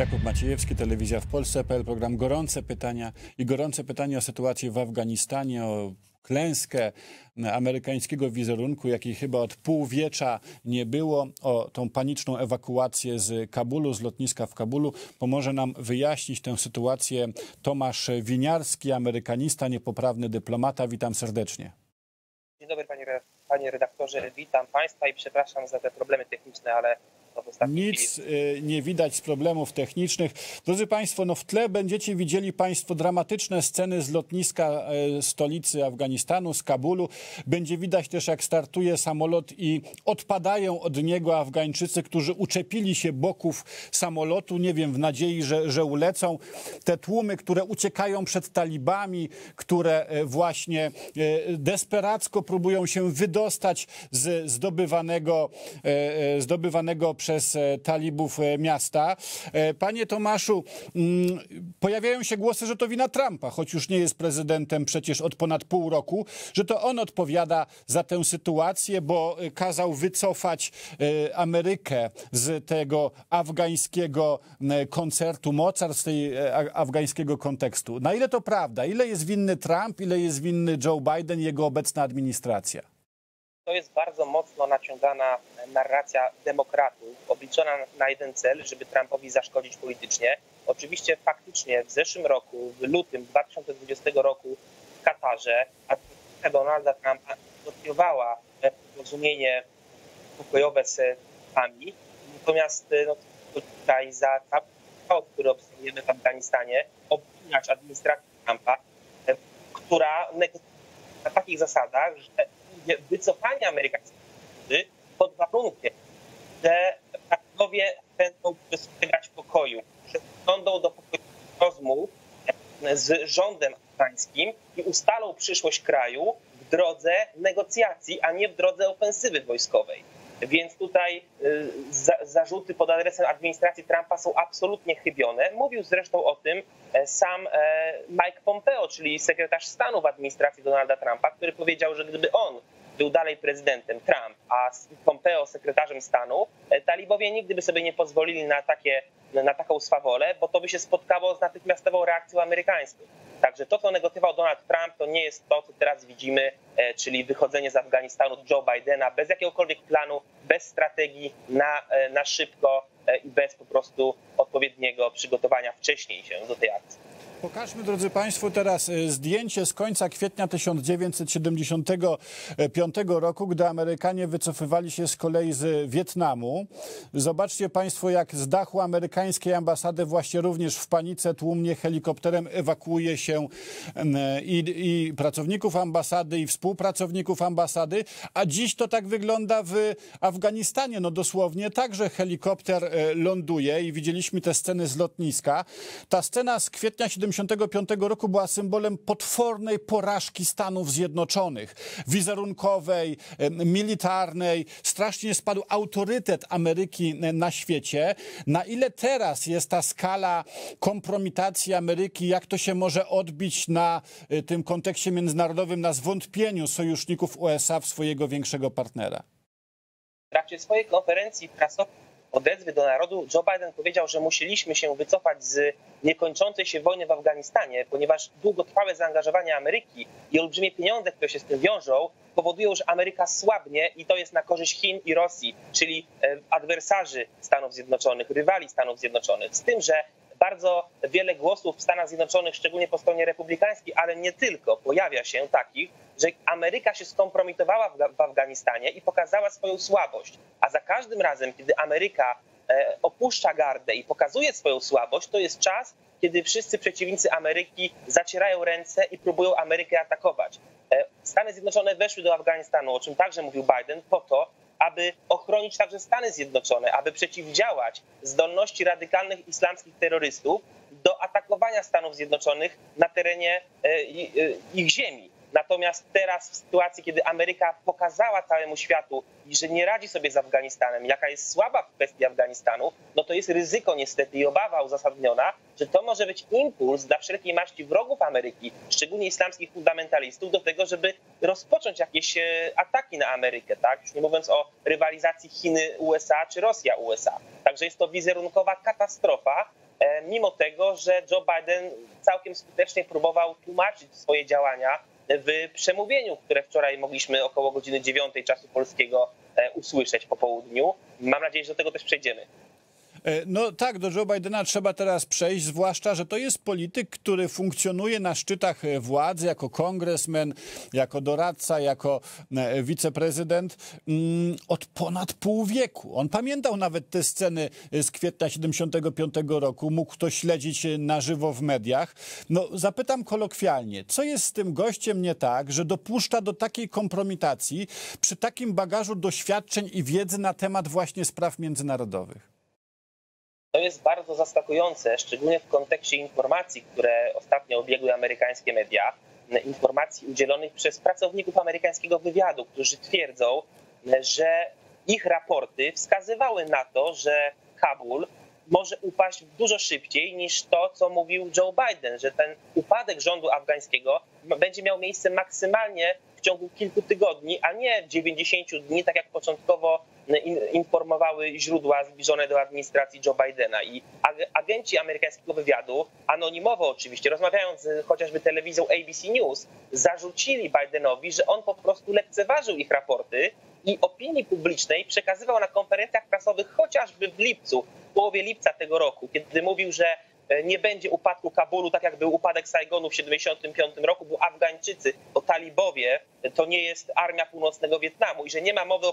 Jakub Maciejewski, Telewizja w Polsce.pl, program Gorące Pytania i gorące pytanie o sytuację w Afganistanie, o klęskę amerykańskiego wizerunku, jakiej chyba od półwiecza nie było, o tą paniczną ewakuację z Kabulu, z lotniska w Kabulu. Pomoże nam wyjaśnić tę sytuację Tomasz Winiarski, amerykanista, niepoprawny dyplomata. Witam serdecznie. Dzień dobry panie redaktorze, witam państwa i przepraszam za te problemy techniczne, ale... Nic nie widać z problemów technicznych. Drodzy państwo, no w tle będziecie widzieli państwo dramatyczne sceny z lotniska stolicy Afganistanu, z Kabulu. Będzie widać też, jak startuje samolot i odpadają od niego Afgańczycy, którzy uczepili się boków samolotu, nie wiem, w nadziei, że ulecą. Te tłumy, które uciekają przed talibami, które właśnie desperacko próbują się wydostać z zdobywanego przez talibów miasta. Panie Tomaszu, pojawiają się głosy, że to wina Trumpa, choć już nie jest prezydentem przecież od ponad pół roku, że to on odpowiada za tę sytuację, bo kazał wycofać Amerykę z tego afgańskiego koncertu Mozart, z tej afgańskiego kontekstu. Na ile to prawda? Ile jest winny Trump? Ile jest winny Joe Biden i jego obecna administracja? To jest bardzo mocno naciągana narracja demokratów, obliczona na jeden cel, żeby Trumpowi zaszkodzić politycznie. Oczywiście faktycznie w zeszłym roku, w lutym 2020 roku w Katarze administracja Donalda Trumpa podpisywała porozumienie pokojowe z Talibami. Natomiast no, tutaj za chaos, który obserwujemy w Afganistanie, obwiniacz administracji Trumpa, która na takich zasadach, że wycofanie amerykańskich pod warunkiem, że Afganowie będą przestrzegać pokoju, że wsiądą do pokoju rozmów z rządem afgańskim i ustalą przyszłość kraju w drodze negocjacji, a nie w drodze ofensywy wojskowej. Więc tutaj zarzuty pod adresem administracji Trumpa są absolutnie chybione. Mówił zresztą o tym sam Mike Pompeo, czyli sekretarz stanu w administracji Donalda Trumpa, który powiedział, że gdyby on był dalej prezydentem, Trump, a Pompeo sekretarzem stanu, talibowie nigdy by sobie nie pozwolili na taką swawolę, bo to by się spotkało z natychmiastową reakcją amerykańską. Także to, co negocjował Donald Trump, to nie jest to, co teraz widzimy, czyli wychodzenie z Afganistanu Joe Bidena bez jakiegokolwiek planu, bez strategii na szybko i bez po prostu odpowiedniego przygotowania wcześniej się do tej akcji. Pokażmy, drodzy państwo, teraz zdjęcie z końca kwietnia 1975 roku, gdy Amerykanie wycofywali się z kolei z Wietnamu. Zobaczcie państwo, jak z dachu amerykańskiej ambasady właśnie również w panice tłumnie helikopterem ewakuuje się i pracowników ambasady, i współpracowników ambasady. A dziś to tak wygląda w Afganistanie. No dosłownie także helikopter ląduje i widzieliśmy te sceny z lotniska. Ta scena z kwietnia 1975 roku była symbolem potwornej porażki Stanów Zjednoczonych, wizerunkowej, militarnej. Strasznie spadł autorytet Ameryki na świecie. Na ile teraz jest ta skala kompromitacji Ameryki, jak to się może odbić na tym kontekście międzynarodowym, na zwątpieniu sojuszników USA w swojego większego partnera? W trakcie swojej konferencji prasowej odezwy do narodu Joe Biden powiedział, że musieliśmy się wycofać z niekończącej się wojny w Afganistanie, ponieważ długotrwałe zaangażowanie Ameryki i olbrzymie pieniądze, które się z tym wiążą, powodują, że Ameryka słabnie i to jest na korzyść Chin i Rosji, czyli adwersarzy Stanów Zjednoczonych, rywali Stanów Zjednoczonych. Z tym, że bardzo wiele głosów w Stanach Zjednoczonych, szczególnie po stronie republikańskiej, ale nie tylko, pojawia się takich, że Ameryka się skompromitowała w Afganistanie i pokazała swoją słabość. A za każdym razem, kiedy Ameryka opuszcza gardę i pokazuje swoją słabość, to jest czas, kiedy wszyscy przeciwnicy Ameryki zacierają ręce i próbują Amerykę atakować. Stany Zjednoczone weszły do Afganistanu, o czym także mówił Biden, po to, aby ochronić także Stany Zjednoczone, aby przeciwdziałać zdolności radykalnych islamskich terrorystów do atakowania Stanów Zjednoczonych na terenie ich ziemi. Natomiast teraz w sytuacji, kiedy Ameryka pokazała całemu światu, że nie radzi sobie z Afganistanem, jaka jest słaba w kwestii Afganistanu, no to jest ryzyko niestety i obawa uzasadniona, że to może być impuls dla wszelkiej maści wrogów Ameryki, szczególnie islamskich fundamentalistów, do tego, żeby rozpocząć jakieś ataki na Amerykę, tak? Już nie mówiąc o rywalizacji Chiny-USA czy Rosja-USA. Także jest to wizerunkowa katastrofa, mimo tego, że Joe Biden całkiem skutecznie próbował tłumaczyć swoje działania w przemówieniu, które wczoraj mogliśmy około godziny 9 czasu polskiego usłyszeć po południu. Mam nadzieję, że do tego też przejdziemy. No tak, do Joe Bidena trzeba teraz przejść, zwłaszcza że to jest polityk, który funkcjonuje na szczytach władzy jako kongresmen, jako doradca, jako wiceprezydent od ponad pół wieku. On pamiętał nawet te sceny z kwietnia 75 roku, mógł to śledzić na żywo w mediach. No, zapytam kolokwialnie, co jest z tym gościem nie tak, że dopuszcza do takiej kompromitacji przy takim bagażu doświadczeń i wiedzy na temat właśnie spraw międzynarodowych? To jest bardzo zaskakujące, szczególnie w kontekście informacji, które ostatnio obiegły amerykańskie media, informacji udzielonych przez pracowników amerykańskiego wywiadu, którzy twierdzą, że ich raporty wskazywały na to, że Kabul może upaść dużo szybciej niż to, co mówił Joe Biden, że ten upadek rządu afgańskiego będzie miał miejsce maksymalnie w ciągu kilku tygodni, a nie 90 dni, tak jak początkowo informowały źródła zbliżone do administracji Joe Bidena. I agenci amerykańskiego wywiadu, anonimowo oczywiście, rozmawiając z chociażby telewizją ABC News, zarzucili Bidenowi, że on po prostu lekceważył ich raporty i opinii publicznej przekazywał na konferencjach prasowych chociażby w lipcu, w połowie lipca tego roku, kiedy mówił, że nie będzie upadku Kabulu, tak jak był upadek Sajgonu w 1975 roku, bo Afgańczycy, bo talibowie to nie jest armia północnego Wietnamu i że nie ma mowy o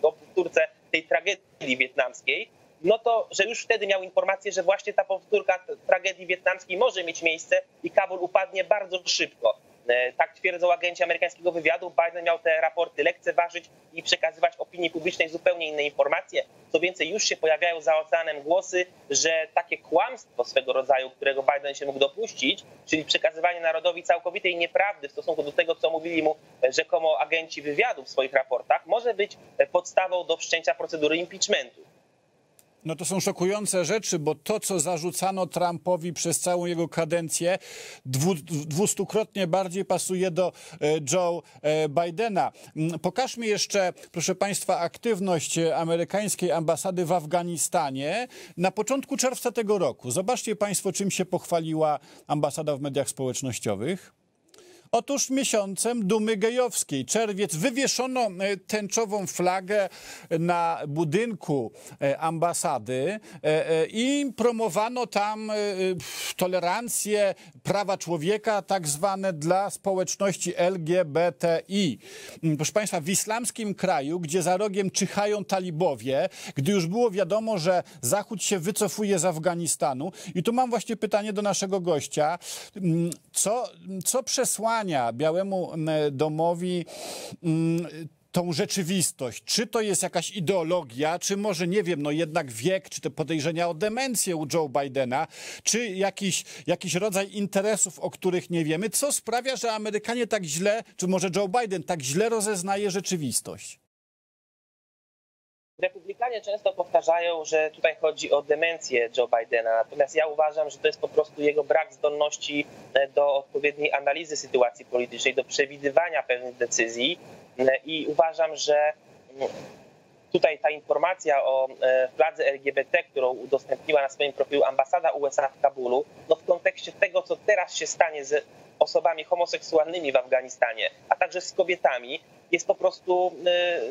powtórce tej tragedii wietnamskiej, no to, że już wtedy miał informację, że właśnie ta powtórka tragedii wietnamskiej może mieć miejsce i Kabul upadnie bardzo szybko. Tak twierdzą agenci amerykańskiego wywiadu. Biden miał te raporty lekceważyć i przekazywać opinii publicznej zupełnie inne informacje. Co więcej, już się pojawiają za oceanem głosy, że takie kłamstwo swego rodzaju, którego Biden się mógł dopuścić, czyli przekazywanie narodowi całkowitej nieprawdy w stosunku do tego, co mówili mu rzekomo agenci wywiadu w swoich raportach, może być podstawą do wszczęcia procedury impeachmentu. No to są szokujące rzeczy, bo to, co zarzucano Trumpowi przez całą jego kadencję, dwustukrotnie bardziej pasuje do Joe Bidena. Pokażmy jeszcze, proszę Państwa, aktywność amerykańskiej ambasady w Afganistanie na początku czerwca tego roku. Zobaczcie Państwo, czym się pochwaliła ambasada w mediach społecznościowych. Otóż miesiącem dumy gejowskiej, czerwiec, wywieszono tęczową flagę na budynku ambasady i promowano tam tolerancję, prawa człowieka tak zwane dla społeczności LGBTI. Proszę Państwa, w islamskim kraju, gdzie za rogiem czyhają talibowie, gdy już było wiadomo, że Zachód się wycofuje z Afganistanu. I tu mam właśnie pytanie do naszego gościa. Co przesłanie Białemu Domowi tą rzeczywistość? Czy to jest jakaś ideologia, czy może, nie wiem, no jednak wiek, czy te podejrzenia o demencję u Joe Bidena, czy jakiś rodzaj interesów, o których nie wiemy? Co sprawia, że Amerykanie tak źle, czy może Joe Biden tak źle rozeznaje rzeczywistość? Republikanie często powtarzają, że tutaj chodzi o demencję Joe Bidena, natomiast ja uważam, że to jest po prostu jego brak zdolności do odpowiedniej analizy sytuacji politycznej, do przewidywania pewnych decyzji i uważam, że tutaj ta informacja o fladze LGBT, którą udostępniła na swoim profilu ambasada USA w Kabulu, no w kontekście tego, co teraz się stanie z osobami homoseksualnymi w Afganistanie, a także z kobietami, jest po prostu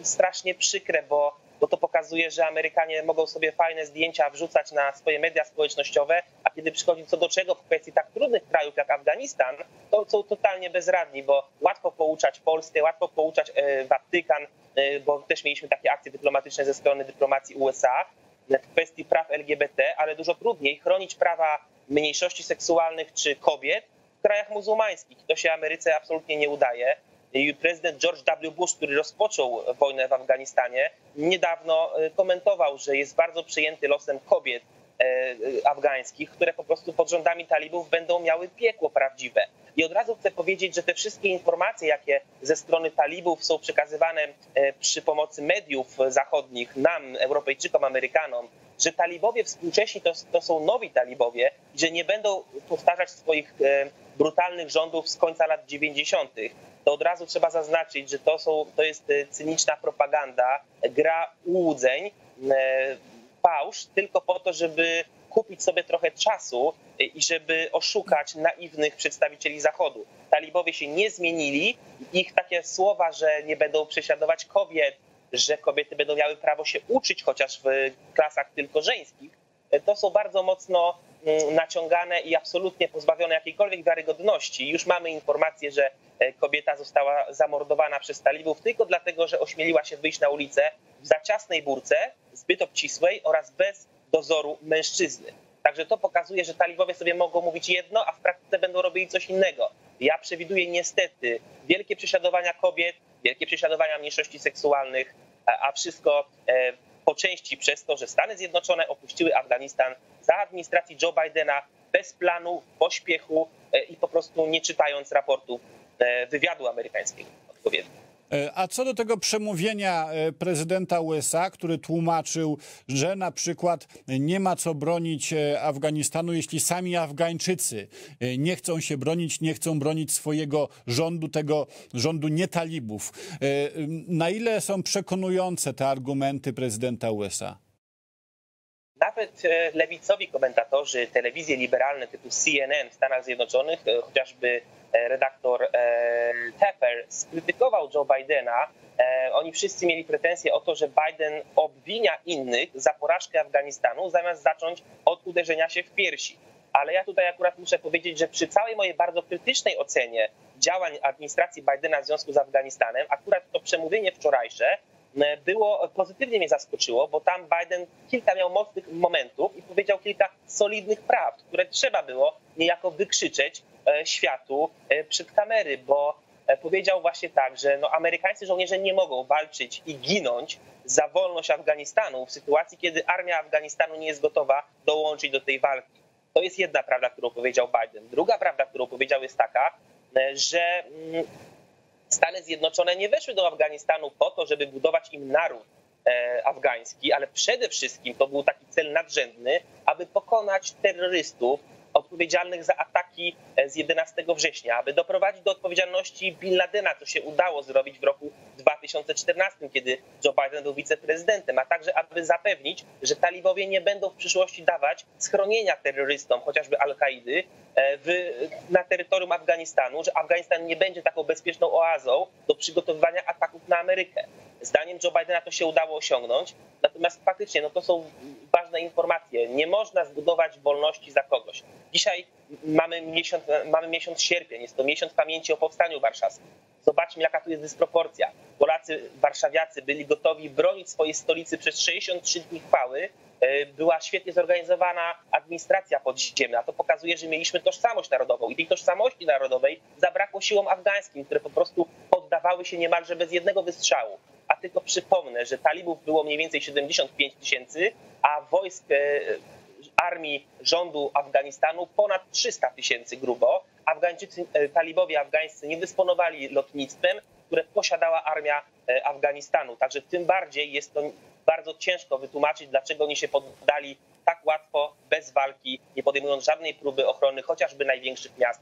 strasznie przykre, bo to pokazuje, że Amerykanie mogą sobie fajne zdjęcia wrzucać na swoje media społecznościowe, a kiedy przychodzi co do czego w kwestii tak trudnych krajów jak Afganistan, to są totalnie bezradni, bo łatwo pouczać Polskę, łatwo pouczać Watykan, bo też mieliśmy takie akcje dyplomatyczne ze strony dyplomacji USA w kwestii praw LGBT, ale dużo trudniej chronić prawa mniejszości seksualnych czy kobiet w krajach muzułmańskich. To się Ameryce absolutnie nie udaje. Prezydent George W. Bush, który rozpoczął wojnę w Afganistanie, niedawno komentował, że jest bardzo przejęty losem kobiet afgańskich, które po prostu pod rządami talibów będą miały piekło prawdziwe. I od razu chcę powiedzieć, że te wszystkie informacje, jakie ze strony talibów są przekazywane przy pomocy mediów zachodnich nam, Europejczykom, Amerykanom, że talibowie współcześni to są nowi talibowie, że nie będą powtarzać swoich brutalnych rządów z końca lat 90., to od razu trzeba zaznaczyć, że to jest cyniczna propaganda, gra łudzeń, fałsz, tylko po to, żeby kupić sobie trochę czasu i żeby oszukać naiwnych przedstawicieli Zachodu. Talibowie się nie zmienili. Ich takie słowa, że nie będą prześladować kobiet, że kobiety będą miały prawo się uczyć, chociaż w klasach tylko żeńskich, to są bardzo mocno naciągane i absolutnie pozbawione jakiejkolwiek wiarygodności. Już mamy informację, że kobieta została zamordowana przez talibów tylko dlatego, że ośmieliła się wyjść na ulicę w za ciasnej burce, zbyt obcisłej oraz bez dozoru mężczyzny. Także to pokazuje, że talibowie sobie mogą mówić jedno, a w praktyce będą robili coś innego. Ja przewiduję niestety wielkie prześladowania kobiet, wielkie prześladowania mniejszości seksualnych, a wszystko po części przez to, że Stany Zjednoczone opuściły Afganistan za administracji Joe Bidena bez planu, w pośpiechu i po prostu nie czytając raportów wywiadu amerykańskiego odpowiednio. A co do tego przemówienia prezydenta USA, który tłumaczył, że na przykład nie ma co bronić Afganistanu, jeśli sami Afgańczycy nie chcą się bronić, nie chcą bronić swojego rządu, tego rządu nie talibów. Na ile są przekonujące te argumenty prezydenta USA? Nawet lewicowi komentatorzy, telewizje liberalne typu CNN w Stanach Zjednoczonych, chociażby redaktor Tepper, skrytykował Joe Bidena. Oni wszyscy mieli pretensje o to, że Biden obwinia innych za porażkę Afganistanu, zamiast zacząć od uderzenia się w piersi. Ale ja tutaj akurat muszę powiedzieć, że przy całej mojej bardzo krytycznej ocenie działań administracji Bidena w związku z Afganistanem, akurat to przemówienie wczorajsze było, pozytywnie mnie zaskoczyło, bo tam Biden kilka miał mocnych momentów i powiedział kilka solidnych prawd, które trzeba było niejako wykrzyczeć światu przed kamery, bo powiedział właśnie tak, że no amerykańscy żołnierze nie mogą walczyć i ginąć za wolność Afganistanu w sytuacji, kiedy armia Afganistanu nie jest gotowa dołączyć do tej walki. To jest jedna prawda, którą powiedział Biden. Druga prawda, którą powiedział, jest taka, że Stany Zjednoczone nie weszły do Afganistanu po to, żeby budować im naród afgański, ale przede wszystkim to był taki cel nadrzędny, aby pokonać terrorystów odpowiedzialnych za ataki z 11 września, aby doprowadzić do odpowiedzialności Bin Ladena, co się udało zrobić w roku 2014, kiedy Joe Biden był wiceprezydentem, a także aby zapewnić, że talibowie nie będą w przyszłości dawać schronienia terrorystom, chociażby Al-Kaidy, na terytorium Afganistanu, że Afganistan nie będzie taką bezpieczną oazą do przygotowywania ataków na Amerykę. Zdaniem Joe Bidena to się udało osiągnąć, natomiast faktycznie no to są ważne informacje. Nie można zbudować wolności za kogoś. Dzisiaj mamy miesiąc sierpień, jest to miesiąc pamięci o Powstaniu Warszawskim. Zobaczmy, jaka tu jest dysproporcja. Polacy, warszawiacy byli gotowi bronić swojej stolicy przez 63 dni chwały. Była świetnie zorganizowana administracja podziemna. To pokazuje, że mieliśmy tożsamość narodową i tej tożsamości narodowej zabrakło siłom afgańskim, które po prostu poddawały się niemalże bez jednego wystrzału. A tylko przypomnę, że talibów było mniej więcej 75 tysięcy, a wojsk armii rządu Afganistanu ponad 300 tysięcy grubo. Afgańczycy, talibowie afgańscy nie dysponowali lotnictwem, które posiadała armia Afganistanu. Także tym bardziej jest to bardzo ciężko wytłumaczyć, dlaczego oni się poddali tak łatwo, bez walki, nie podejmując żadnej próby ochrony chociażby największych miast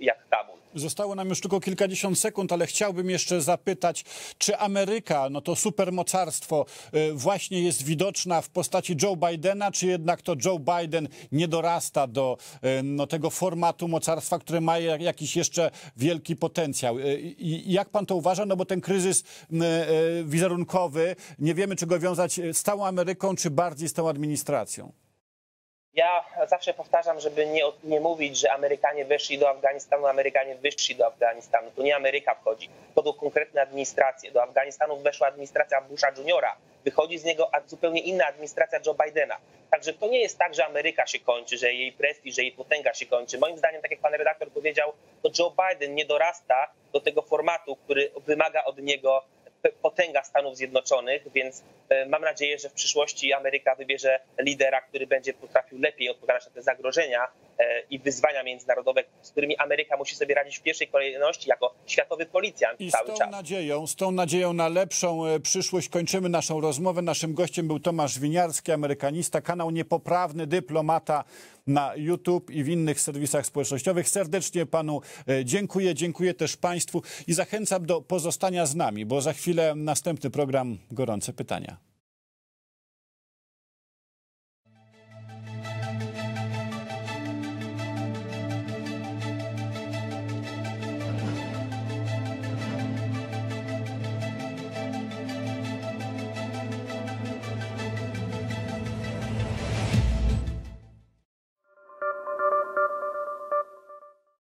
jak Kabul. Zostało nam już tylko kilkadziesiąt sekund, ale chciałbym jeszcze zapytać, czy Ameryka, no to supermocarstwo, właśnie jest widoczna w postaci Joe Bidena, czy jednak to Joe Biden nie dorasta do no, tego formatu mocarstwa, które ma jakiś jeszcze wielki potencjał? I jak pan to uważa? No bo ten kryzys wizerunkowy, nie wiemy, czy go wiązać z całą Ameryką, czy bardziej z tą administracją? Ja zawsze powtarzam, żeby nie mówić, że Amerykanie weszli do Afganistanu, Amerykanie wyszli do Afganistanu. To nie Ameryka wchodzi, to do konkretnej administracji. Do Afganistanu weszła administracja Busha Juniora. Wychodzi z niego zupełnie inna administracja Joe Bidena. Także to nie jest tak, że Ameryka się kończy, że jej prestiż, że jej potęga się kończy. Moim zdaniem, tak jak pan redaktor powiedział, to Joe Biden nie dorasta do tego formatu, który wymaga od niego potęga Stanów Zjednoczonych, więc mam nadzieję, że w przyszłości Ameryka wybierze lidera, który będzie potrafił lepiej odpowiadać na te zagrożenia i wyzwania międzynarodowe, z którymi Ameryka musi sobie radzić w pierwszej kolejności jako światowy policjant cały czas. Z tą nadzieją na lepszą przyszłość kończymy naszą rozmowę. Naszym gościem był Tomasz Winiarski, amerykanista, kanał Niepoprawny Dyplomata na YouTube i w innych serwisach społecznościowych. Serdecznie panu dziękuję, dziękuję też państwu i zachęcam do pozostania z nami, bo za chwilę następny program Gorące Pytania.